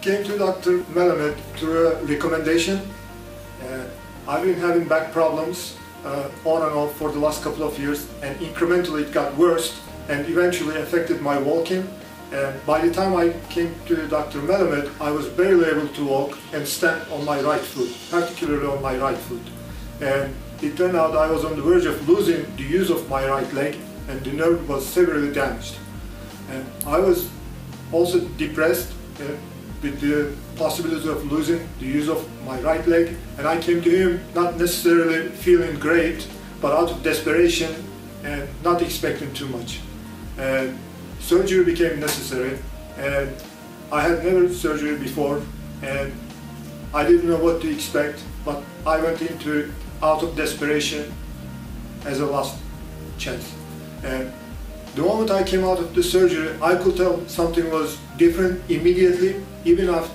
came to Dr. Melamed through a recommendation. I've been having back problems on and off for the last couple of years, and incrementally it got worse and eventually affected my walking. And by the time I came to Dr. Melamed, I was barely able to walk and stand on my right foot, particularly on my right foot. And it turned out I was on the verge of losing the use of my right leg, and the nerve was severely damaged. And I was also depressed with the possibility of losing the use of my right leg, and I came to him not necessarily feeling great, but out of desperation and not expecting too much. And surgery became necessary, and I had never had surgery before, and I didn't know what to expect, but I went into it out of desperation as a last chance. And the moment I came out of the surgery, I could tell something was different immediately. Even after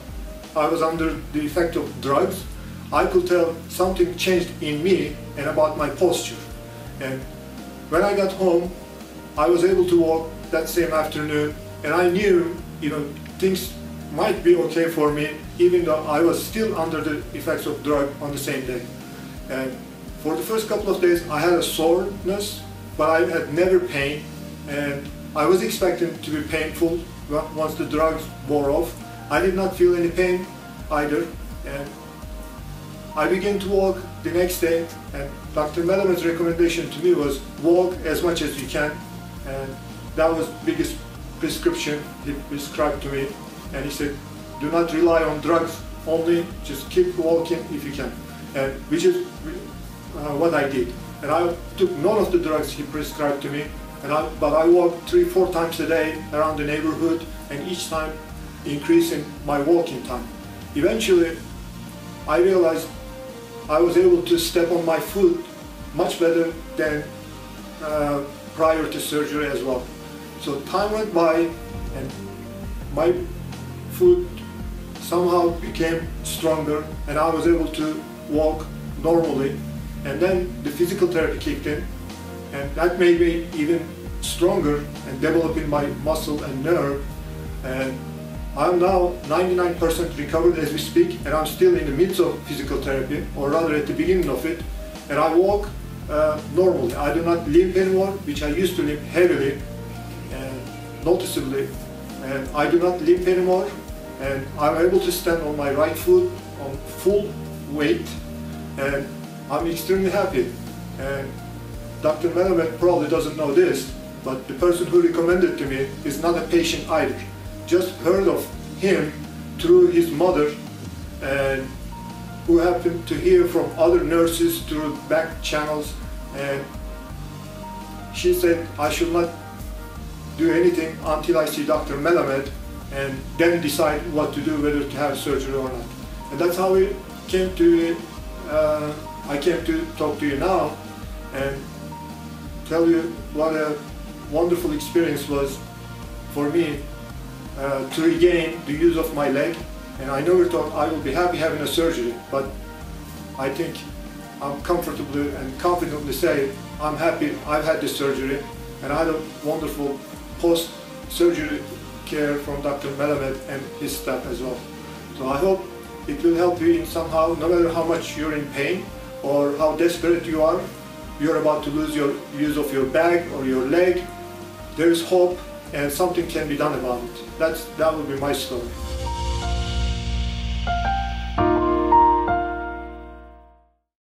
I was under the effect of drugs, I could tell something changed in me and about my posture. And when I got home, I was able to walk that same afternoon, and I knew, things might be okay for me, even though I was still under the effects of drug on the same day. And for the first couple of days, I had a soreness, but I had never pain. And I was expecting to be painful once the drugs wore off. I did not feel any pain either. And I began to walk the next day, and Dr. Melamed's recommendation to me was walk as much as you can. And that was the biggest prescription he prescribed to me. And he said, do not rely on drugs only, just keep walking if you can. And which is what I did. And I took none of the drugs he prescribed to me, but I walked 3-4 times a day around the neighborhood, and each time increasing my walking time. Eventually, I realized I was able to step on my foot much better than prior to surgery as well. So time went by, and my foot somehow became stronger, and I was able to walk normally. And then the physical therapy kicked in, and that made me even stronger and developing my muscle and nerve. And I'm now 99% recovered as we speak, and I'm still in the midst of physical therapy, or rather at the beginning of it. And I walk normally. I do not limp anymore, which I used to limp heavily and noticeably. And I do not limp anymore, and I'm able to stand on my right foot on full weight, and I'm extremely happy. And Dr. Melamed probably doesn't know this, but the person who recommended to me is not a patient either. Just heard of him through his mother, and who happened to hear from other nurses through back channels, and she said I should not do anything until I see Dr. Melamed and then decide what to do, whether to have surgery or not. And that's how we came to I came to talk to you now and tell you what a wonderful experience was for me to regain the use of my leg. And I never thought I would be happy having a surgery, but I think I'm comfortably and confidently say I'm happy I've had the surgery, and I had a wonderful post-surgery care from Dr. Melamed and his staff as well. So I hope it will help you in somehow, no matter how much you're in pain or how desperate you are, you're about to lose your use of your back or your leg. There is hope, and something can be done about it. That would be my story.